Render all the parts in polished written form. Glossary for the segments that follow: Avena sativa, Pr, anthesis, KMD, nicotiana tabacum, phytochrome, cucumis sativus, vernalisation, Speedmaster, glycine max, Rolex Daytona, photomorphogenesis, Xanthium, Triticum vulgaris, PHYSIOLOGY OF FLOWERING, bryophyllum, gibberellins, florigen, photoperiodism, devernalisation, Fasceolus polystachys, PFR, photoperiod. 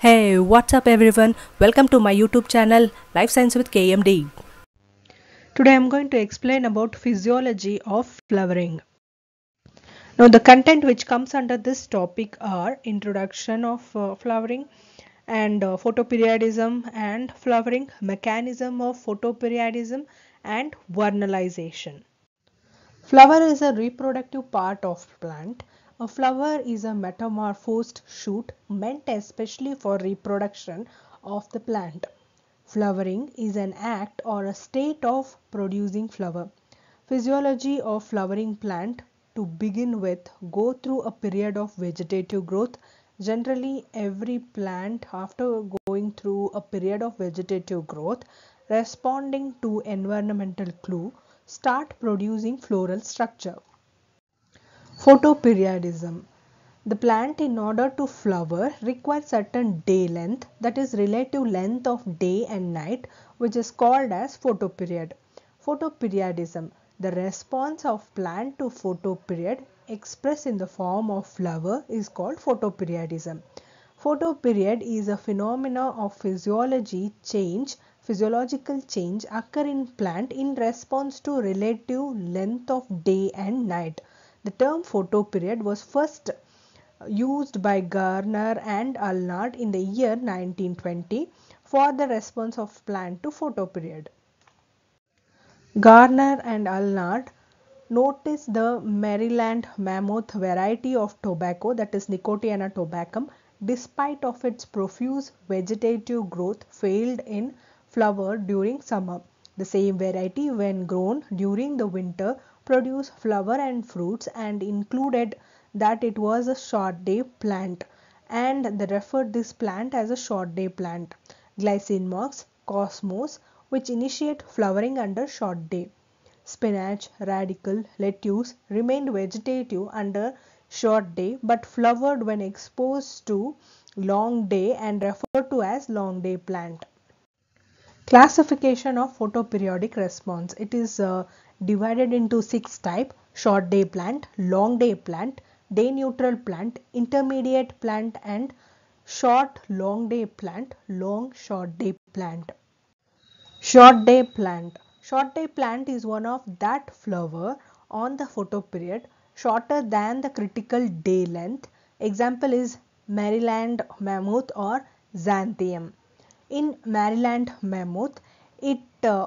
Hey, what's up everyone? Welcome to my YouTube channel Life Science with KMD. Today I'm going to explain about physiology of flowering. Now the content which comes under this topic are introduction of flowering and photoperiodism and flowering, mechanism of photoperiodism and vernalisation. Flower is a reproductive part of plant. A flower is a metamorphosed shoot meant especially for reproduction of the plant. Flowering is an act or a state of producing flower. Physiology of flowering plant to begin with go through a period of vegetative growth. Generally every plant after going through a period of vegetative growth responding to environmental clue start producing floral structure. Photoperiodism. The plant in order to flower requires certain day length, that is relative length of day and night, which is called as photoperiod. Photoperiodism. The response of plant to photoperiod expressed in the form of flower is called photoperiodism. Photoperiod is a phenomena of physiological change occur in plant in response to relative length of day and night. The term photoperiod was first used by Garner and Allard in the year 1920 for the response of plant to photoperiod. Garner and Allard noticed the Maryland mammoth variety of tobacco, that is nicotiana tabacum, despite of its profuse vegetative growth failed in flower during summer. The same variety when grown during the winter produced flower and fruits and included that it was a short day plant and they referred this plant as a short day plant. Glycine max, cosmos, which initiate flowering under short day. Spinach, radical, lettuce remained vegetative under short day but flowered when exposed to long day and referred to as long day plant. Classification of photoperiodic response. It is divided into 6 types: short day plant, long day neutral plant, intermediate plant and short long day plant, long short day plant. Short day plant. Short day plant is one of that flower on the photoperiod shorter than the critical day length. Example is Maryland mammoth or Xanthium. In Maryland mammoth, it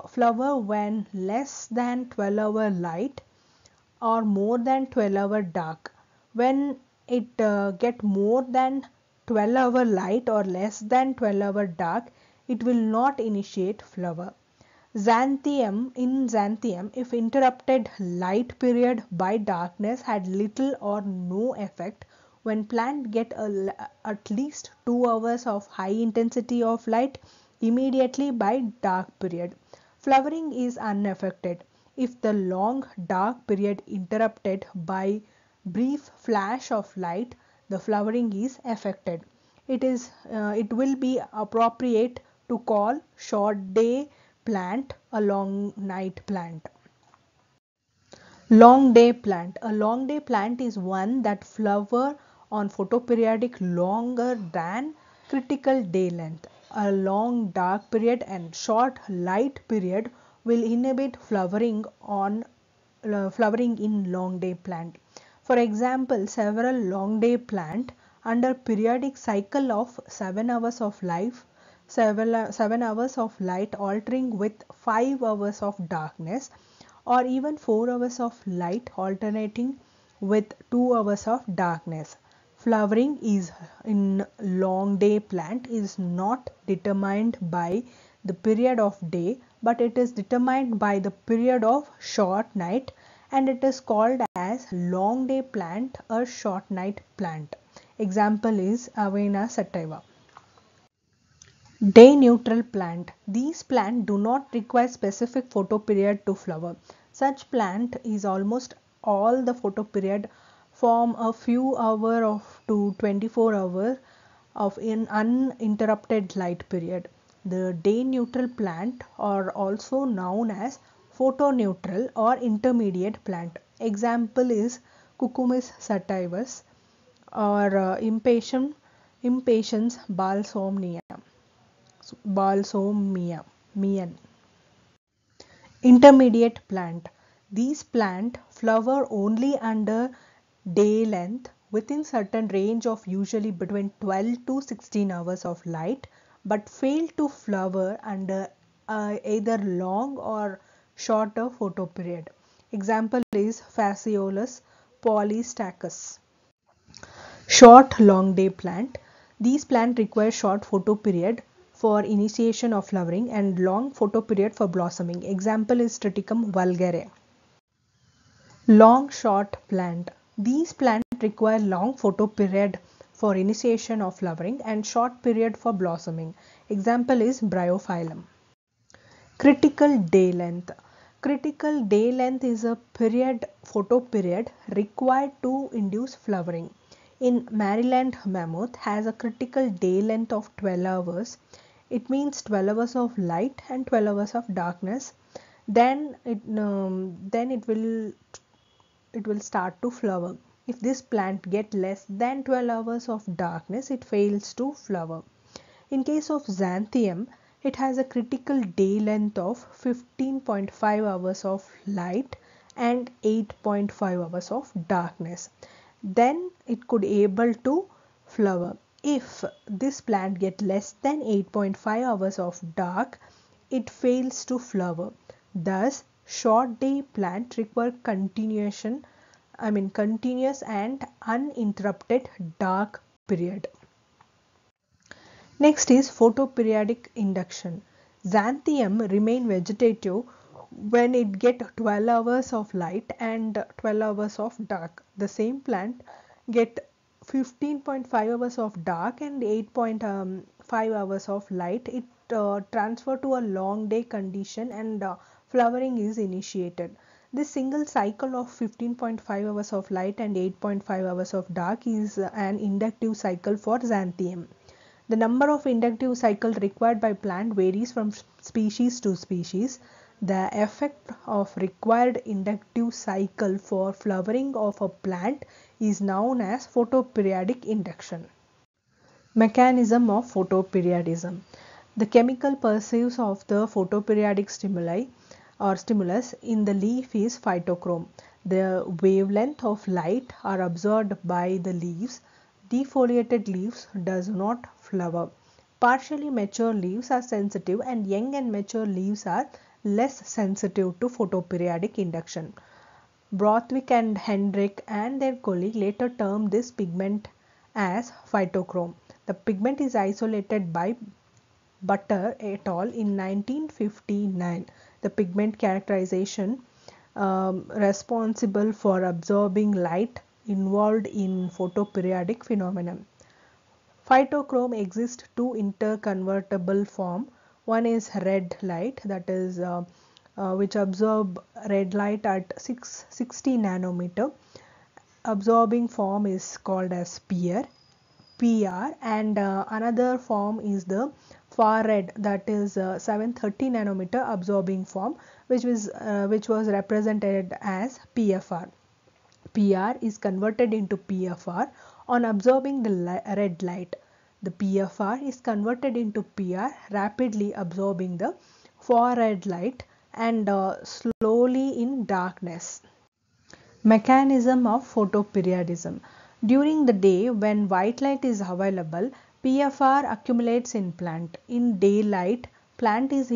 flower when less than 12-hour light or more than 12-hour dark. When it get more than 12-hour light or less than 12-hour dark, it will not initiate flower. In Xanthium, if interrupted light period by darkness had little or no effect. When plant get at least 2 hours of high intensity of light immediately by dark period, flowering is unaffected. If the long dark period interrupted by brief flash of light, the flowering is affected. It will be appropriate to call short day plant a long night plant. Long day plant. A long day plant is one that flower on photoperiodic longer than critical day length. A long dark period and short light period will inhibit flowering in long day plant. For example, several long day plant under periodic cycle of 7 hours of light altering with 5 hours of darkness or even 4 hours of light alternating with 2 hours of darkness. Flowering is in long day plant is not determined by the period of day but it is determined by the period of short night and it is called as long day plant or short night plant. Example is Avena sativa. Day neutral plant. These plants do not require specific photoperiod to flower. Such plant is almost all the photoperiod from a few hours to 24 hours of an uninterrupted light period. The day neutral plant are also known as photoneutral or intermediate plant. Example is cucumis sativus or impatium impatiens, balsamian. Intermediate plant. These plant flower only under day length within certain range of usually between 12 to 16 hours of light, but fail to flower under either long or shorter photo period. Example is Fasceolus polystachys. Short long day plant. These plant require short photo period for initiation of flowering and long photo period for blossoming. Example is Triticum vulgaris. Long short plant. These plant require long photo period for initiation of flowering and short period for blossoming. Example is bryophyllum. Critical day length. Critical day length is a period, photo period required to induce flowering. In Maryland, mammoth has a critical day length of 12 hours. It means 12 hours of light and 12 hours of darkness. Then it will start to flower. If this plant get less than 12 hours of darkness, it fails to flower. In case of Xanthium, it has a critical day length of 15.5 hours of light and 8.5 hours of darkness. Then it could able to flower. If this plant get less than 8.5 hours of dark, it fails to flower. Thus, short day plant require continuous and uninterrupted dark period. Next is photoperiodic induction. Xanthium remain vegetative when it get 12 hours of light and 12 hours of dark. The same plant get 15.5 hours of dark and 8.5 hours of light. It transfer to a long day condition and flowering is initiated. This single cycle of 15.5 hours of light and 8.5 hours of dark is an inductive cycle for Xanthium. The number of inductive cycles required by plant varies from species to species. The effect of required inductive cycle for flowering of a plant is known as photoperiodic induction. Mechanism of photoperiodism. The chemical pursuit of the photoperiodic stimuli or stimulus in the leaf is phytochrome. The wavelength of light are absorbed by the leaves. Defoliated leaves does not flower. Partially mature leaves are sensitive and young and mature leaves are less sensitive to photoperiodic induction. Brothwick and Hendrick and their colleague later termed this pigment as phytochrome. The pigment is isolated by Butter et al. In 1959. The pigment characterization responsible for absorbing light involved in photoperiodic phenomenon. Phytochrome exists two interconvertible form. One is red light, that is which absorb red light at 660 nanometer. Absorbing form is called as Pr, and another form is the far red, that is 730 nanometer absorbing form, which was represented as PFR. Pr is converted into PFR on absorbing the red light. The PFR is converted into Pr rapidly absorbing the far red light and slowly in darkness. Mechanism of photoperiodism. During the day when white light is available, PFR accumulates in plant. In daylight plant it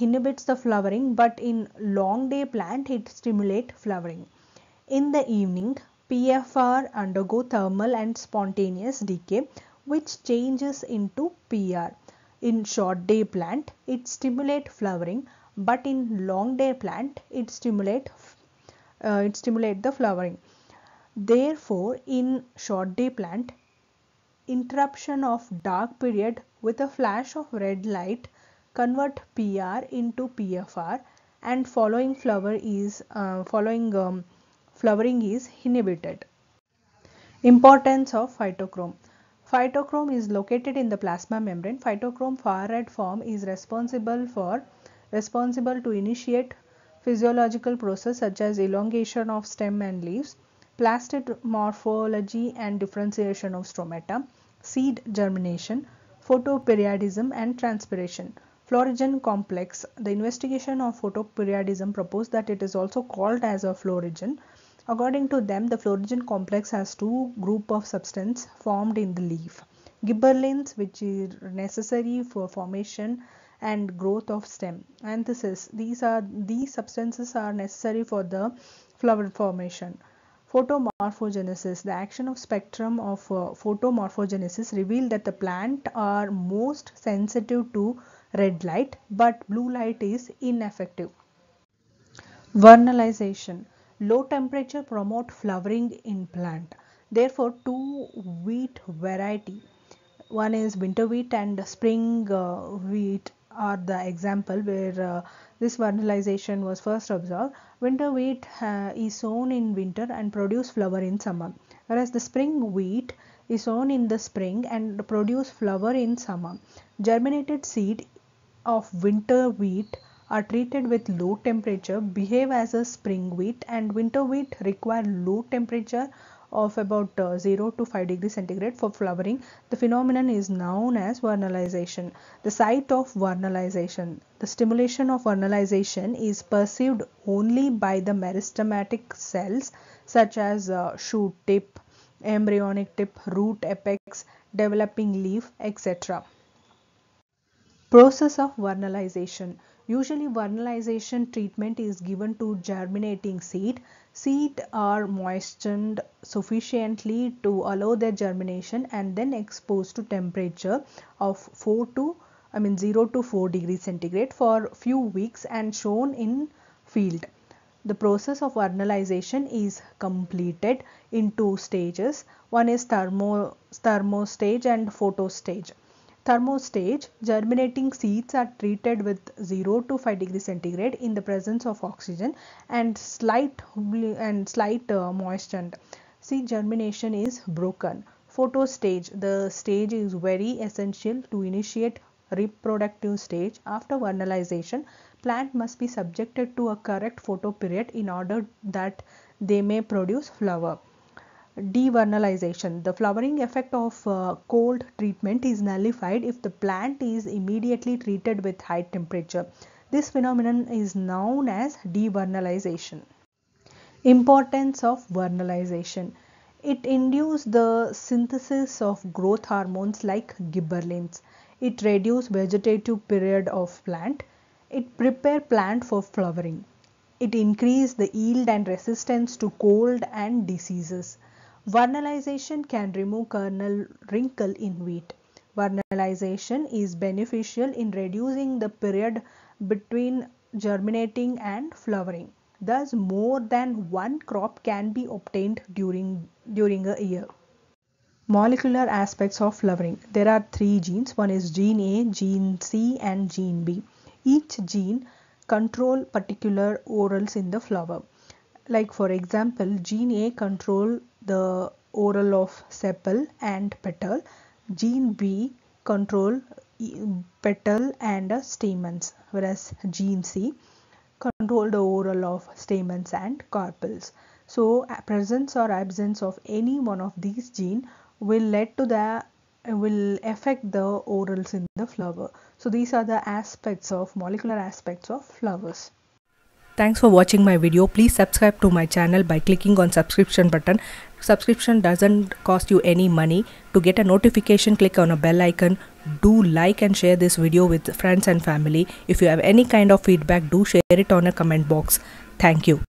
inhibits the flowering, but in long day plant it stimulates flowering. In the evening, PFR undergo thermal and spontaneous decay, which changes into Pr. In short day plant, it stimulates flowering, but in long day plant it stimulates the flowering. Therefore, in short day plant, interruption of dark period with a flash of red light convert Pr into PFR, and flowering is inhibited. Importance of phytochrome. Phytochrome is located in the plasma membrane. Phytochrome far red form is responsible to initiate physiological process such as elongation of stem and leaves. plastid morphology and differentiation of stromata, seed germination, photoperiodism and transpiration. Florigen complex. The investigation of photoperiodism proposed that it is also called as a florigen. According to them, the florigen complex has two group of substance formed in the leaf. Gibberellins, which is necessary for formation and growth of stem. Anthesis, these substances are necessary for the flower formation. Photomorphogenesis, the action of spectrum of photomorphogenesis revealed that the plant are most sensitive to red light, but blue light is ineffective. Vernalisation, low temperature promote flowering in plant. Therefore, two wheat variety, one is winter wheat and spring wheat are the example where this vernalisation was first observed. Winter wheat is sown in winter and produce flower in summer, whereas the spring wheat is sown in the spring and produce flower in summer. Germinated seed of winter wheat are treated with low temperature, behave as a spring wheat, and winter wheat require low temperature of about 0 to 5 degrees centigrade for flowering. The phenomenon is known as vernalisation. The site of vernalisation. The stimulation of vernalisation is perceived only by the meristematic cells such as shoot tip, embryonic tip, root apex, developing leaf, etc. Process of vernalisation. Usually vernalisation treatment is given to germinating seed. Seed are moistened sufficiently to allow their germination and then exposed to temperature of 0 to 4 degrees centigrade for few weeks and shown in field. The process of vernalisation is completed in two stages. One is thermo stage and photo stage. Thermo stage, germinating seeds are treated with 0 to 5 degrees centigrade in the presence of oxygen and slight moisture. Seed germination is broken. Photo stage, the stage is very essential to initiate reproductive stage. After vernalisation, plant must be subjected to a correct photo period in order that they may produce flower. Devernalisation. The flowering effect of cold treatment is nullified if the plant is immediately treated with high temperature. This phenomenon is known as devernalisation. Importance of vernalisation. It induces the synthesis of growth hormones like gibberellins. It reduces vegetative period of plant. It prepares plant for flowering. It increases the yield and resistance to cold and diseases. Vernalisation can remove kernel wrinkle in wheat. Vernalisation is beneficial in reducing the period between germinating and flowering. Thus, more than one crop can be obtained during a year. Molecular aspects of flowering. There are three genes. One is gene A, gene C and gene B. Each gene controls particular orals in the flower. Like for example, gene A controls the oral of sepal and petal. Gene B control petal and stamens, whereas gene C control the oral of stamens and carpels. So presence or absence of any one of these gene will affect the orals in the flower. So these are the molecular aspects of flowers. Thanks for watching my video. Please subscribe to my channel by clicking on subscription button. Subscription doesn't cost you any money. To get a notification, click on a bell icon. Do like and share this video with friends and family. If you have any kind of feedback, do share it on a comment box. Thank you.